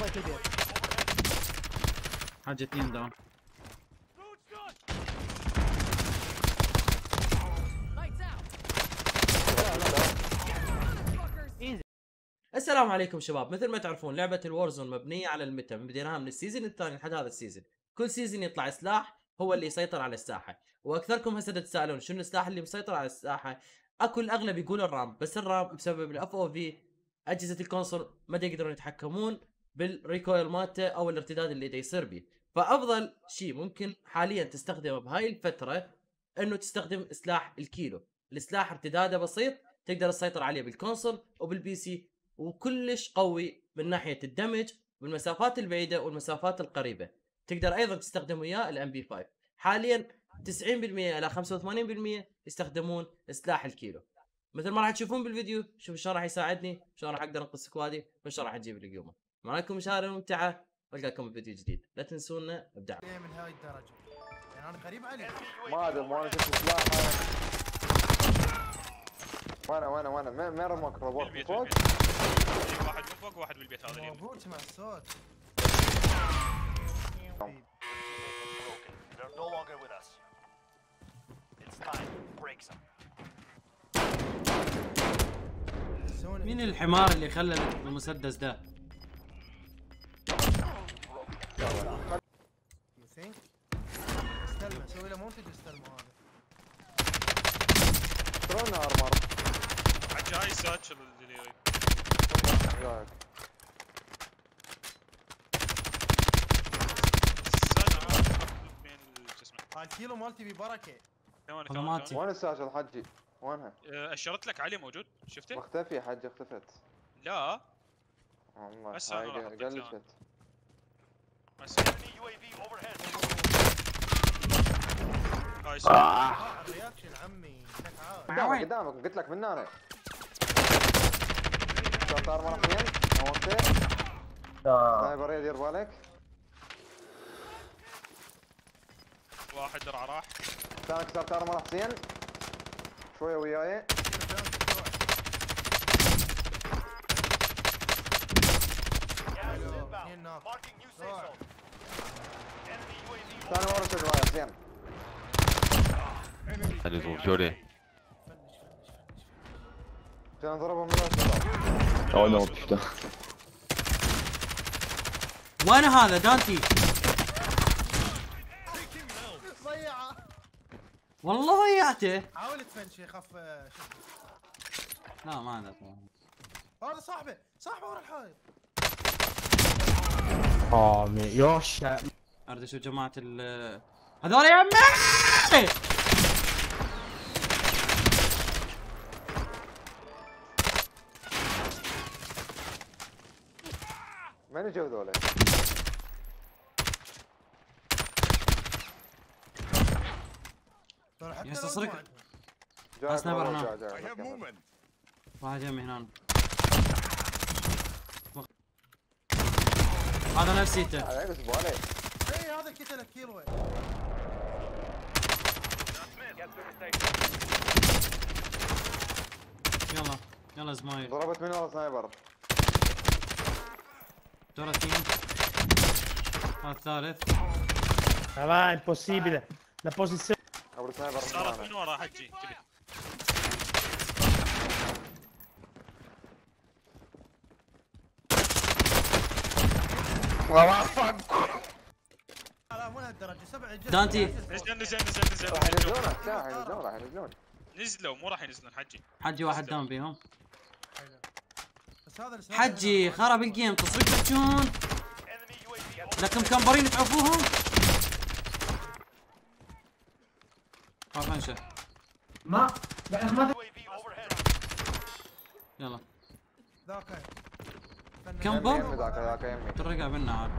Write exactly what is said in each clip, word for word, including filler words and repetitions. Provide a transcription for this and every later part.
بايت البيت. حاجة اثنين داون. السلام عليكم شباب، مثل ما تعرفون لعبة الوارزون مبنية على الميتا، بديناها من السيزون الثاني لحد هذا السيزون، كل سيزون يطلع سلاح هو اللي يسيطر على الساحة، واكثركم هسه تتساءلون شنو السلاح اللي مسيطر على الساحة؟ اكو الاغلب يقول الرام، بس الرام بسبب الاف او في اجهزة الكونسول ما يقدرون يتحكمون بالريكويل مالته او الارتداد اللي دا يصير به، فافضل شيء ممكن حاليا تستخدمه بهاي الفترة انه تستخدم سلاح الكيلو، السلاح ارتداده بسيط تقدر تسيطر عليه بالكونسول وبالبي سي، وكلش قوي من ناحية الدمج والمسافات البعيدة والمسافات القريبة. تقدر ايضا تستخدم وياه الام بي خمسة. حاليا تسعين بالمية الى خمسة وثمانين بالمية يستخدمون سلاح الكيلو. مثل ما راح تشوفون بالفيديو، شوف شلون راح يساعدني، شلون راح اقدر انقذ سكوادي، وشلون راح اجيب القيومة. معاكم مشاهدة ممتعة، والقاكم بفيديو جديد، لا تنسونا ابداع. من هاي الدرجة؟ يعني انا غريب عليك. ما ادري ما انا شفت سلاح. وانا وانا وانا ما ما رماك رابط فوق واحد من فوق وواحد بالبيت هذا اليوم مو تسمع الصوت مين الحمار اللي خلى المسدس ده؟ استلمه سوي له مونتج واستلمه هذا ترون ارمر جاي ساتشل الدليري الكيلو مالتي ببركه وين الساتشل حجي وينها؟ اشرت لك عليه موجود شفته؟ اختفي حجي اختفت لا والله قلشت رياكشن عمي قدامك قدامك قلت لك من هنا صار مرة اثنين نورتين سنايبر يدير بالك واحد درع راح ثاني كسرت ارمر حسين شوية وياي ثاني مرة شوية حسين خلي يضرب جوري كان ضربه من راسه اوه نو شفته وين هذا دانتي؟ ضيعه والله ضيعته حاول تفنش يخاف لا ما عندك هذا صاحبه صاحبه ورا الحائط اه يوش اريد اشوف جماعه ال هذول يا عمي من اجوا هذول؟ يا استصرخ سنايبر هنا واحد يمي هنا هذا نفسيته اي هذا كتله كيلو يلا يلا زمايل ضربت من ورا سنايبر ثلاثين هذا الثالث لا امبوسيبل لا بوزيسيون ابو سنايبر صارت من ورا حجي والله فك لا مو لهالدرجه سبعه دانتي نزل نزل نزل نزل نزلوا مو راح ينزلون حجي حجي واحد داون بيهم حجي خرب الجيم تصريح مجنون لكم كمبرين تعرفوهم خاف ما ما يلا ذاك كمبر ذاك يمي ترقع منا عاد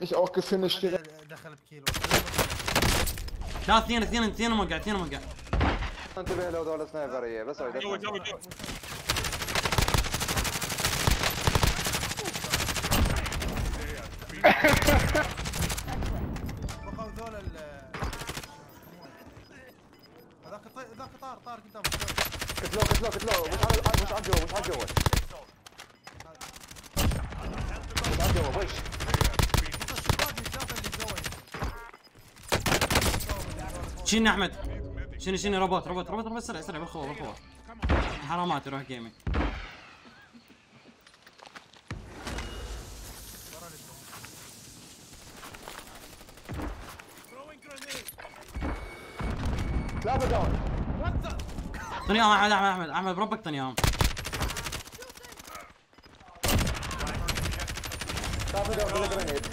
ايش اوقف فين اشتغل دخل بكيلو لا اثنين اثنين اثنين موقع اثنين موقع انتبه لو دول سنايبريه بس جو جو جو بقوا ذول ذاك طار طار قدامك. قتلوه قتلوه قتلوه وش عاد جوا وش عاد جوا وش عاد جوا وش شيلني احمد شيلني شيلني روبوت روبوت روبوت روبوت سريع سريع بالخوة بالخوة حرامات يروح جيمي. ثلاثة داون طنيهم احمد احمد احمد احمد بربك طنيهم ثلاثة داون ولا جرانيت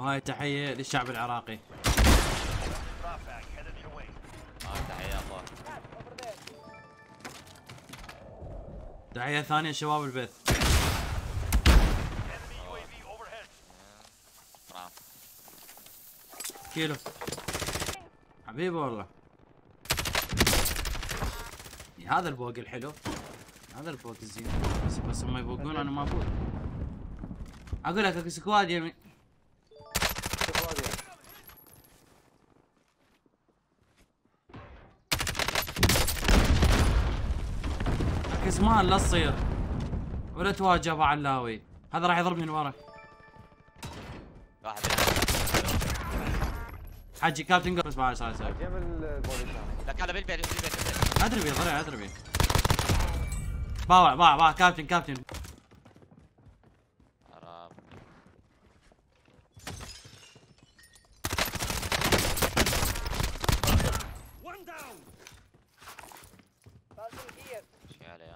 وهاي تحية للشعب العراقي. تحية الله تحية ثانية شباب البث. كيلو حبيبي والله هذا البوق الحلو هذا البوق الزين بس بس ما يبوقون انا ما ابوق. اقول لك اكو سكواد يمين كزمان لا تصير ولا تواجه ابو علاوي هذا راح يضربني من ورا. حجي كابتن قرص معي صار صار لك انا بالبيت بالبيت ادري بي ضرع ادري بي باوع باوع باوع كابتن كابتن خراب وان داون لازم هير شي عليه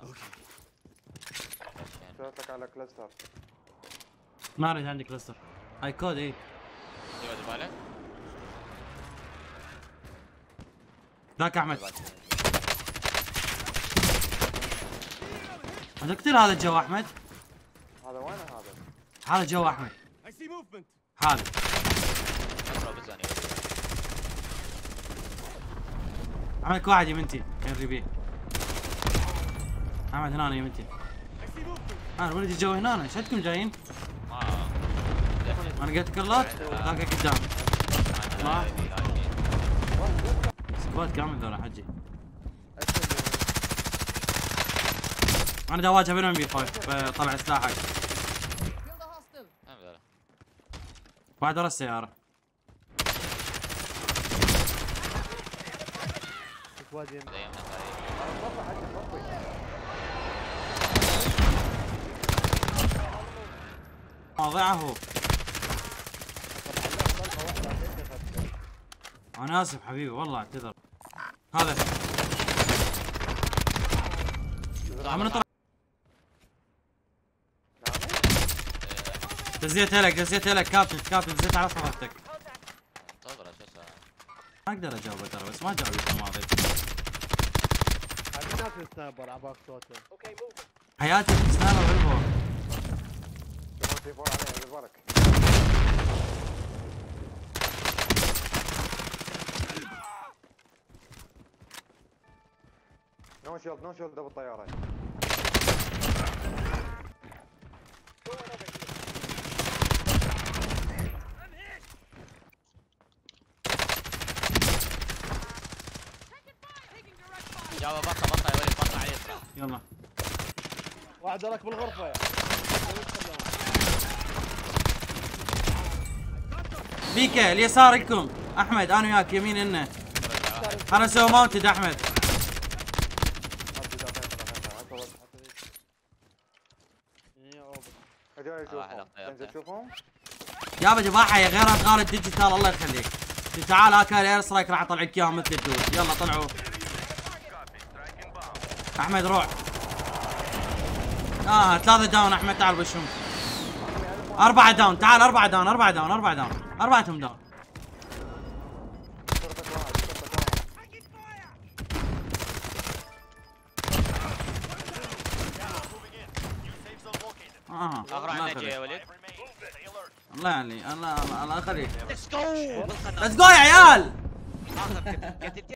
شوتك على كلاستر ما اريد عندي كلاستر هاي كود ايه يا ولد ذاك احمد هذا كثير هذا الجو احمد هذا وين هذا هذا جو احمد هذا عملك واحد يمنتي كان ريبي احمد هنا يمنتي انا ولدي الجو هنا شدكم جايين انا قلت كرلات ذاك قدام سكواد كامل ذولا حجي انا دا اواجه بينهم بي خمسة طلع سلاحك بعد ورا السيارة مواضيعه هو انا اسف حبيبي والله اعتذر. هذا عم نطلع دزيت لك دزيت لك كابتن كابتن دزيت على صفحتك ما اقدر اجاوبه ترى بس ما جاوبت الماضي حبينا في السنايبر عباك صوته حياتي في السنايبر بالبور تمام عليه بالبركه نو شولد نو شولد ابو الطياره جاوب بطه بطه يا ولد بطه عليه يلا واحد وراك بالغرفه بيكا اليسار لكم احمد انا وياك يمين انه انا اسوي ماونتد احمد يا بجماعة يا غير أدغال الديجيتال الله يخليك تعال هاكا الاير سترايك راح اطلعك اياهم مثل الدود يلا طلعوا احمد روح اه ثلاثة داون احمد تعال وشهم أربعة داون تعال أربعة داون أربعة داون أربعة داون أربعتهم داون اه اقرا نجي يا وليد الله يعني الله الله اخليك ليتس جو ليتس جو يا عيال